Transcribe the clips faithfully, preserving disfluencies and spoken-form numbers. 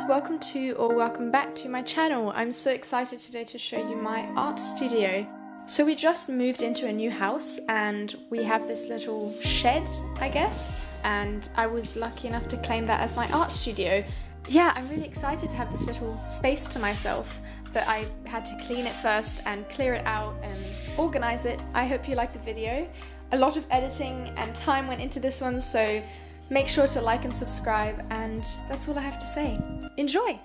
guys, welcome to or welcome back to my channel. I'm so excited today to show you my art studio. So we just moved into a new house and we have this little shed, I guess, and I was lucky enough to claim that as my art studio. Yeah, I'm really excited to have this little space to myself, but I had to clean it first and clear it out and organize it. I hope you like the video. A lot of editing and time went into this one, so make sure to like and subscribe, and that's all I have to say. Enjoy!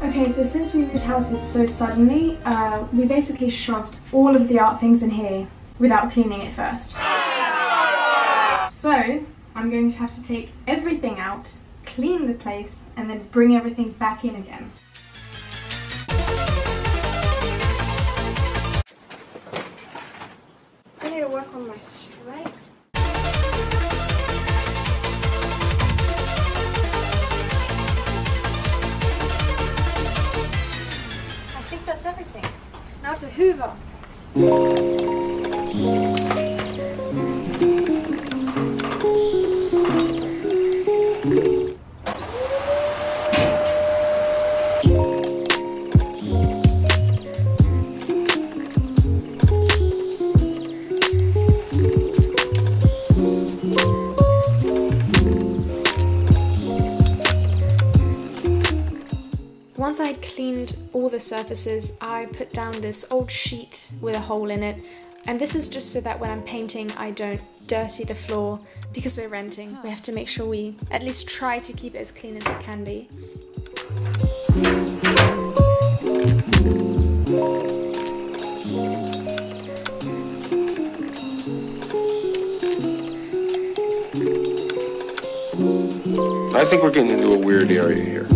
Okay, so since we moved houses so suddenly, uh, we basically shoved all of the art things in here without cleaning it first. So, I'm going to have to take everything out, clean the place, and then bring everything back in again. I need to work on my strength. I think that's everything. Now to hoover. Once I had cleaned all the surfaces, I put down this old sheet with a hole in it, and this is just so that when I'm painting I don't dirty the floor, because we're renting. We have to make sure we at least try to keep it as clean as it can be. I think we're getting into a weird area here.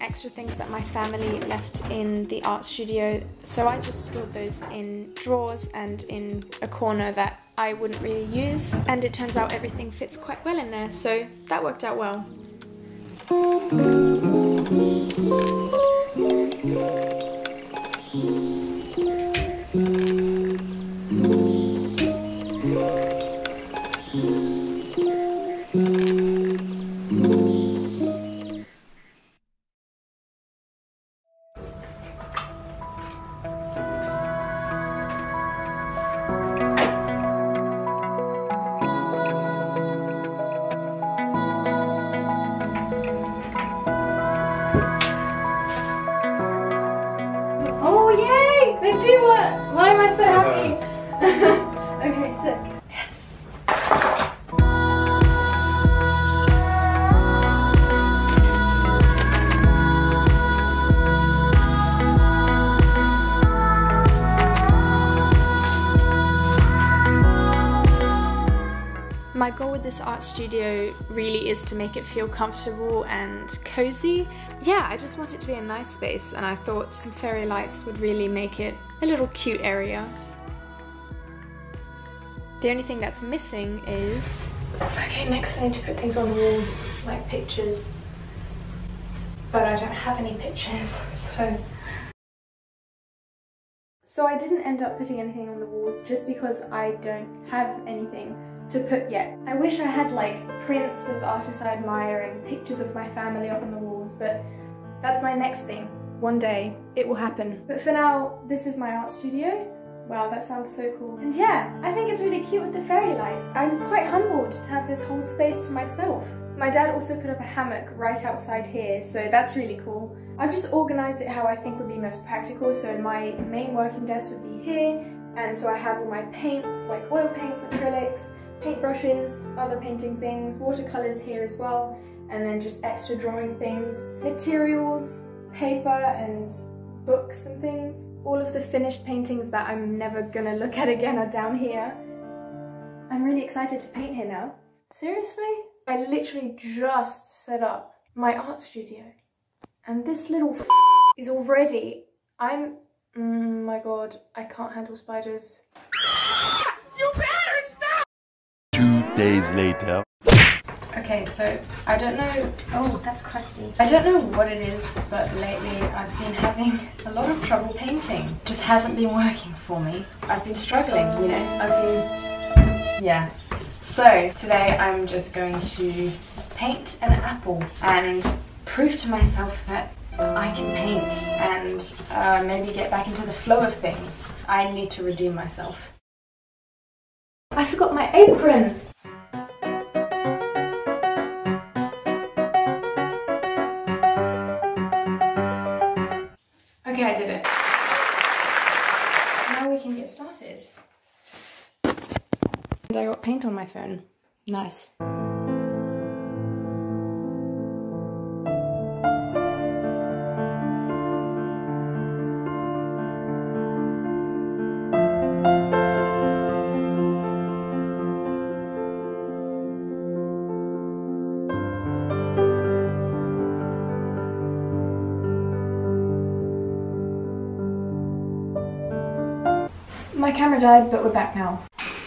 Extra things that my family left in the art studio, so I just stored those in drawers and in a corner that I wouldn't really use, and it turns out everything fits quite well in there, so that worked out well. Why am I so happy? Okay, sick. Yes. My goal with this art studio really is to make it feel comfortable and cozy. Yeah, I just want it to be a nice space, and I thought some fairy lights would really make it a little cute area. The only thing that's missing is... Okay, next I need to put things on the walls, like pictures. But I don't have any pictures, so... So I didn't end up putting anything on the walls just because I don't have anything to put yet. I wish I had like prints of artists I admire and pictures of my family up on the walls, but that's my next thing. One day, it will happen. But for now, this is my art studio. Wow, that sounds so cool. And yeah, I think it's really cute with the fairy lights. I'm quite humbled to have this whole space to myself. My dad also put up a hammock right outside here, so that's really cool. I've just organized it how I think would be most practical, so my main working desk would be here, and so I have all my paints, like oil paints, acrylics, paintbrushes, other painting things, watercolors here as well, and then just extra drawing things, materials, paper and books and things. All of the finished paintings that I'm never gonna look at again are down here. I'm really excited to paint here now. Seriously? I literally just set up my art studio and this little f is already... I'm... Mm, my god, I can't handle spiders. You better stop! Two days later. Okay, so I don't know. Oh, that's crusty. I don't know what it is, but lately I've been having a lot of trouble painting. Just hasn't been working for me. I've been struggling, you know. I've been, yeah. So today I'm just going to paint an apple and prove to myself that I can paint and uh, maybe get back into the flow of things. I need to redeem myself. I forgot my apron! Okay, I did it. Now we can get started. And I got paint on my phone. Nice. My camera died, but we're back now.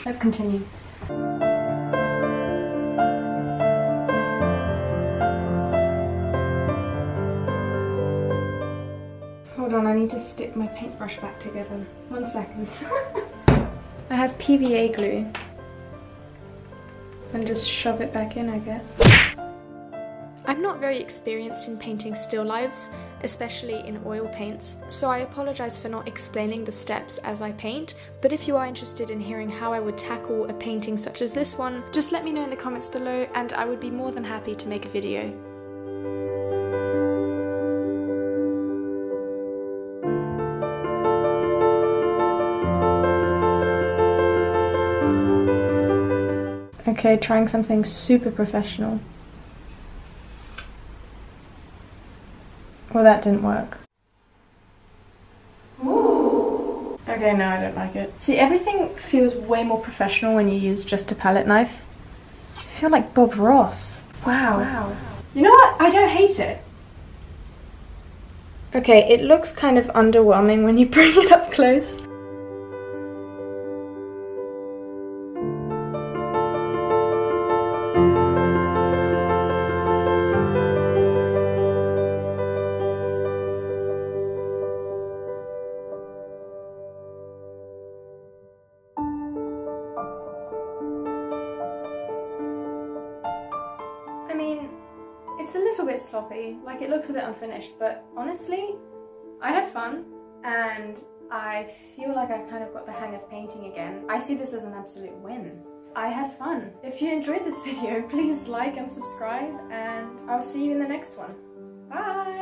Let's continue. Hold on, I need to stick my paintbrush back together. One second. I have P V A glue. And just shove it back in, I guess. I'm not very experienced in painting still lifes, especially in oil paints, so I apologise for not explaining the steps as I paint, but if you are interested in hearing how I would tackle a painting such as this one, just let me know in the comments below and I would be more than happy to make a video. Okay, trying something super professional. Well, that didn't work. Ooh. Okay, no, I don't like it. See, everything feels way more professional when you use just a palette knife. I feel like Bob Ross. Wow. Wow. You know what? I don't hate it. Okay, it looks kind of underwhelming when you bring it up close. Bit sloppy, like it looks a bit unfinished, but honestly I had fun and I feel like I kind of got the hang of painting again. I see this as an absolute win. I had fun. If you enjoyed this video, please like and subscribe, and I'll see you in the next one. Bye!